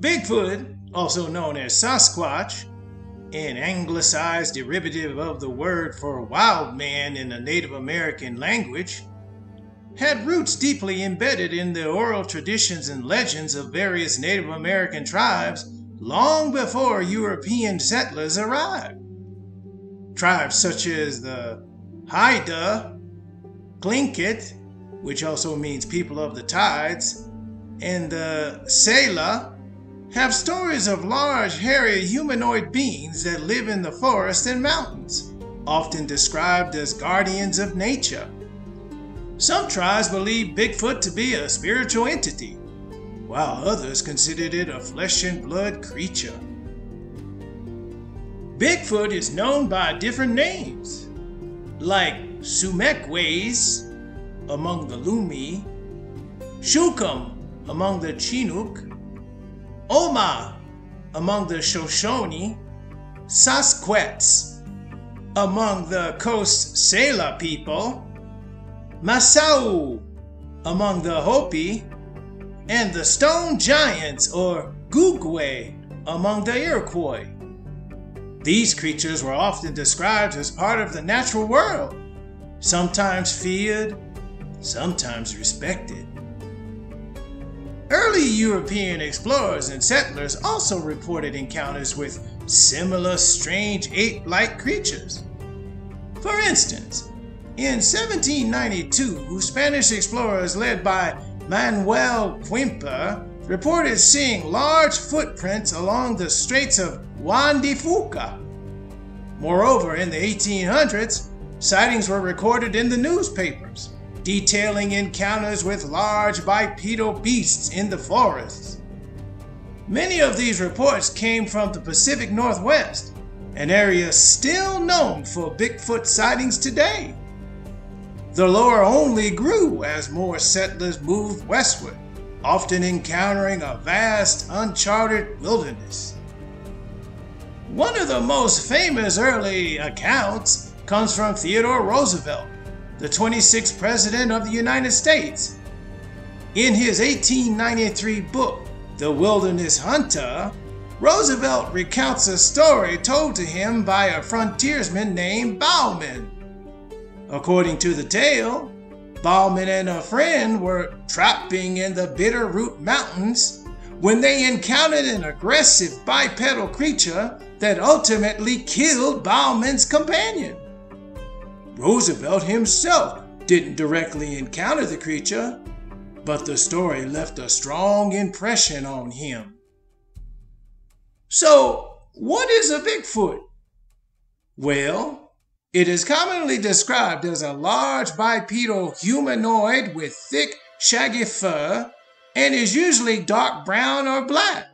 Bigfoot, also known as Sasquatch, an anglicized derivative of the word for wild man in the Native American language, had roots deeply embedded in the oral traditions and legends of various Native American tribes long before European settlers arrived. Tribes such as the Haida, Tlingit, which also means people of the tides, and the Salish, have stories of large, hairy humanoid beings that live in the forests and mountains, often described as guardians of nature. Some tribes believe Bigfoot to be a spiritual entity, while others considered it a flesh and blood creature. Bigfoot is known by different names, like Sumekwais among the Lummi, Shukum among the Chinook, Oma among the Shoshone, Sasquatch among the Coast Salish people, Masau among the Hopi, and the Stone Giants or Gugwe among the Iroquois. These creatures were often described as part of the natural world, sometimes feared, sometimes respected. Early European explorers and settlers also reported encounters with similar strange ape-like creatures. For instance, in 1792, Spanish explorers led by Manuel Quimper reported seeing large footprints along the Straits of Juan de Fuca. Moreover, in the 1800s, sightings were recorded in the newspapers, detailing encounters with large bipedal beasts in the forests. Many of these reports came from the Pacific Northwest, an area still known for Bigfoot sightings today. The lore only grew as more settlers moved westward, often encountering a vast, uncharted wilderness. One of the most famous early accounts comes from Theodore Roosevelt, the 26th President of the United States. In his 1893 book, The Wilderness Hunter, Roosevelt recounts a story told to him by a frontiersman named Bauman. According to the tale, Bauman and a friend were trapping in the Bitterroot Mountains when they encountered an aggressive bipedal creature that ultimately killed Bauman's companion. Roosevelt himself didn't directly encounter the creature, but the story left a strong impression on him. So, what is a Bigfoot? Well, it is commonly described as a large bipedal humanoid with thick, shaggy fur and is usually dark brown or black.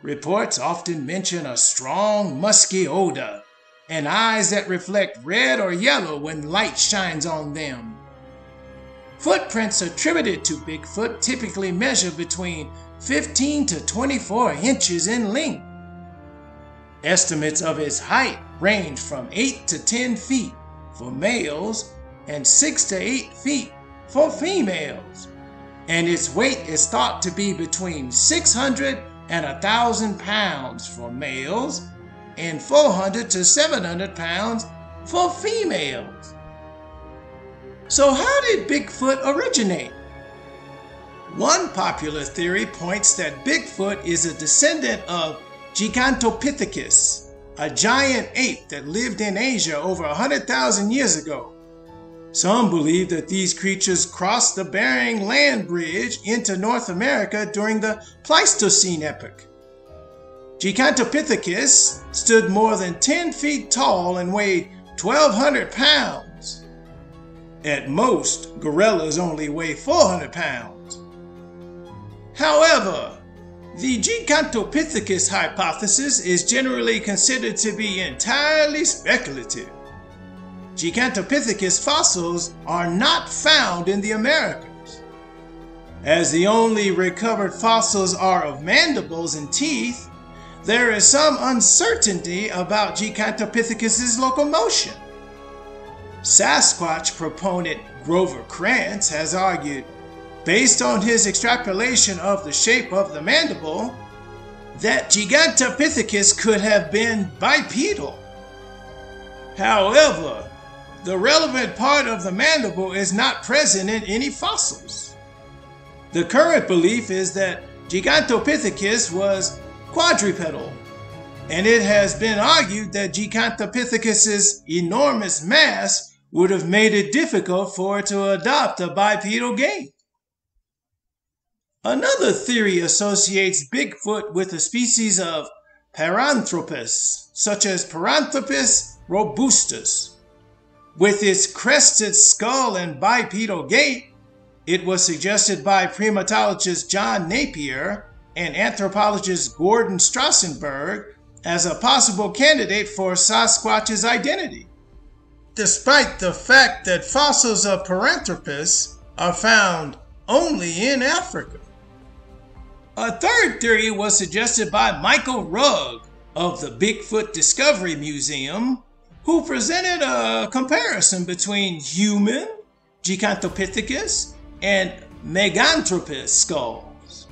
Reports often mention a strong, musky odor and eyes that reflect red or yellow when light shines on them. Footprints attributed to Bigfoot typically measure between 15 to 24 inches in length. Estimates of his height range from 8 to 10 feet for males and 6 to 8 feet for females, and its weight is thought to be between 600 and 1,000 pounds for males and 400 to 700 pounds for females. So how did Bigfoot originate? One popular theory points that Bigfoot is a descendant of Gigantopithecus, a giant ape that lived in Asia over 100,000 years ago. Some believe that these creatures crossed the Bering Land Bridge into North America during the Pleistocene epoch. Gigantopithecus stood more than 10 feet tall and weighed 1,200 pounds. At most, gorillas only weigh 400 pounds. However, the Gigantopithecus hypothesis is generally considered to be entirely speculative. Gigantopithecus fossils are not found in the Americas. As the only recovered fossils are of mandibles and teeth, there is some uncertainty about Gigantopithecus's locomotion. Sasquatch proponent Grover Krantz has argued based on his extrapolation of the shape of the mandible, that Gigantopithecus could have been bipedal. However, the relevant part of the mandible is not present in any fossils. The current belief is that Gigantopithecus was quadrupedal, and it has been argued that Gigantopithecus's enormous mass would have made it difficult for it to adopt a bipedal gait. Another theory associates Bigfoot with a species of Paranthropus, such as Paranthropus robustus. With its crested skull and bipedal gait, it was suggested by primatologist John Napier and anthropologist Gordon Strassenberg as a possible candidate for Sasquatch's identity. Despite the fact that fossils of Paranthropus are found only in Africa. A third theory was suggested by Michael Rugg of the Bigfoot Discovery Museum, who presented a comparison between human, Gigantopithecus, and Meganthropus skulls.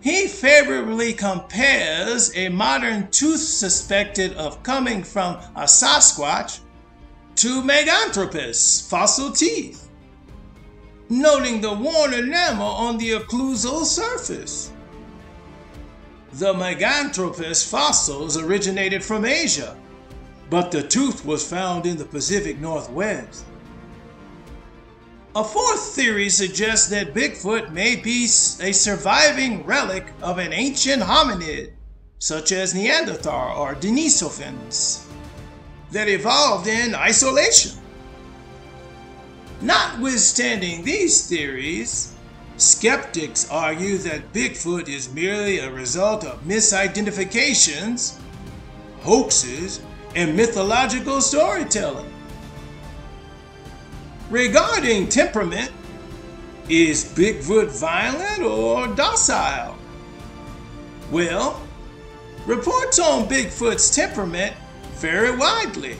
He favorably compares a modern tooth suspected of coming from a Sasquatch to Meganthropus fossil teeth, noting the worn enamel on the occlusal surface. The Meganthropus fossils originated from Asia, but the tooth was found in the Pacific Northwest. A fourth theory suggests that Bigfoot may be a surviving relic of an ancient hominid, such as Neanderthal or Denisovans, that evolved in isolation. Notwithstanding these theories, skeptics argue that Bigfoot is merely a result of misidentifications, hoaxes, and mythological storytelling. Regarding temperament, is Bigfoot violent or docile? Well, reports on Bigfoot's temperament vary widely.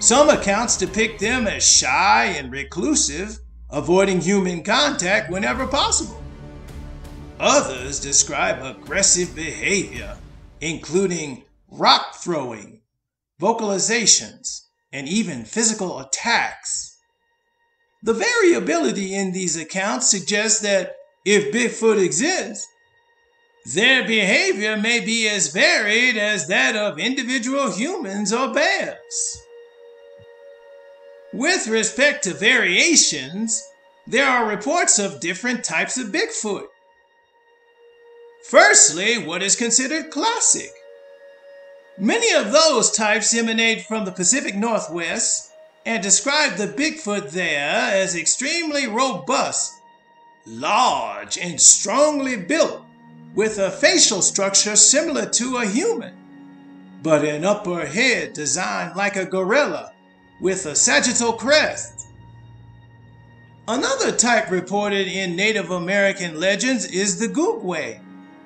Some accounts depict them as shy and reclusive, avoiding human contact whenever possible. Others describe aggressive behavior, including rock throwing, vocalizations, and even physical attacks. The variability in these accounts suggests that if Bigfoot exists, their behavior may be as varied as that of individual humans or bears. With respect to variations, there are reports of different types of Bigfoot. Firstly, what is considered classic. Many of those types emanate from the Pacific Northwest and describe the Bigfoot there as extremely robust, large, and strongly built, with a facial structure similar to a human, but an upper head designed like a gorilla, with a sagittal crest. Another type reported in Native American legends is the Gugwe,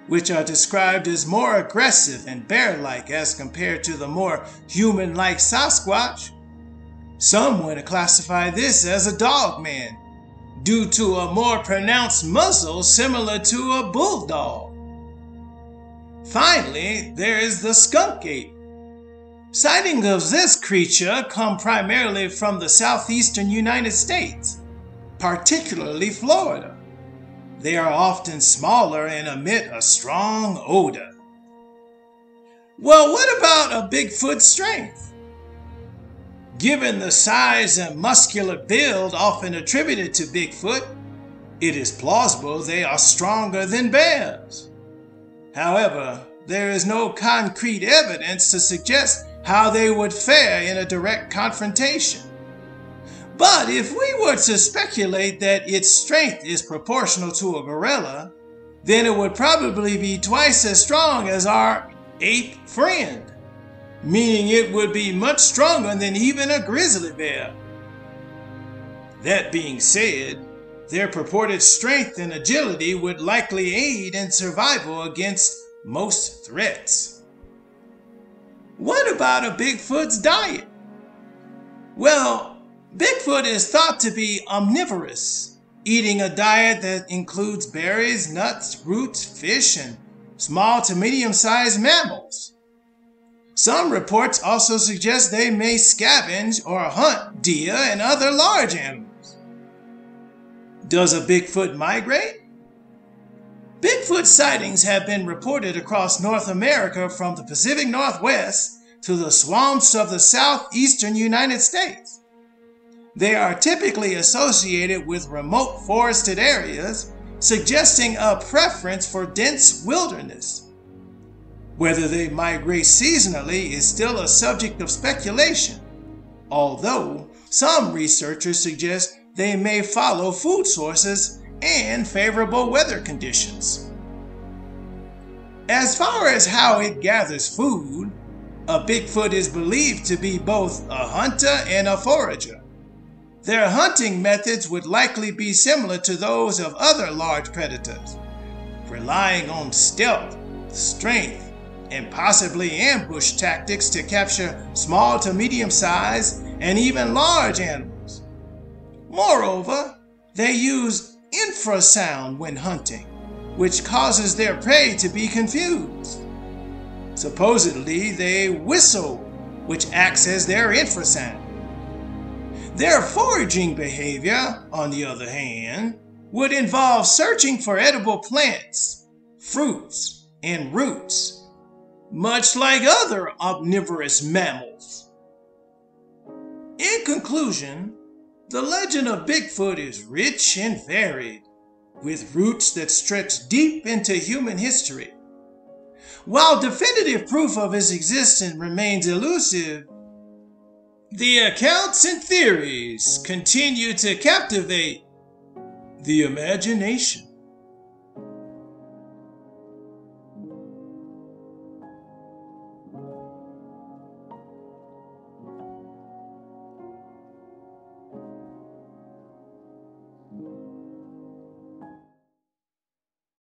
which are described as more aggressive and bear-like as compared to the more human-like Sasquatch. Some would classify this as a dogman, due to a more pronounced muzzle similar to a bulldog. Finally, there is the skunk ape. Sightings of this creature come primarily from the southeastern United States, particularly Florida. They are often smaller and emit a strong odor. Well, what about a Bigfoot's strength? Given the size and muscular build often attributed to Bigfoot, it is plausible they are stronger than bears. However, there is no concrete evidence to suggest how they would fare in a direct confrontation. But if we were to speculate that its strength is proportional to a gorilla, then it would probably be twice as strong as our ape friend, meaning it would be much stronger than even a grizzly bear. That being said, their purported strength and agility would likely aid in survival against most threats. What about a Bigfoot's diet? Well, Bigfoot is thought to be omnivorous, eating a diet that includes berries, nuts, roots, fish, and small to medium-sized mammals. Some reports also suggest they may scavenge or hunt deer and other large animals. Does a Bigfoot migrate? Bigfoot sightings have been reported across North America from the Pacific Northwest to the swamps of the southeastern United States. They are typically associated with remote forested areas, suggesting a preference for dense wilderness. Whether they migrate seasonally is still a subject of speculation, although some researchers suggest they may follow food sources and favorable weather conditions. As far as how it gathers food, a Bigfoot is believed to be both a hunter and a forager. Their hunting methods would likely be similar to those of other large predators, relying on stealth, strength, and possibly ambush tactics to capture small to medium-sized and even large animals. Moreover, they use infrasound when hunting, which causes their prey to be confused. Supposedly, they whistle, which acts as their infrasound. Their foraging behavior, on the other hand, would involve searching for edible plants, fruits, and roots, much like other omnivorous mammals. In conclusion, the legend of Bigfoot is rich and varied, with roots that stretch deep into human history. While definitive proof of his existence remains elusive, the accounts and theories continue to captivate the imagination.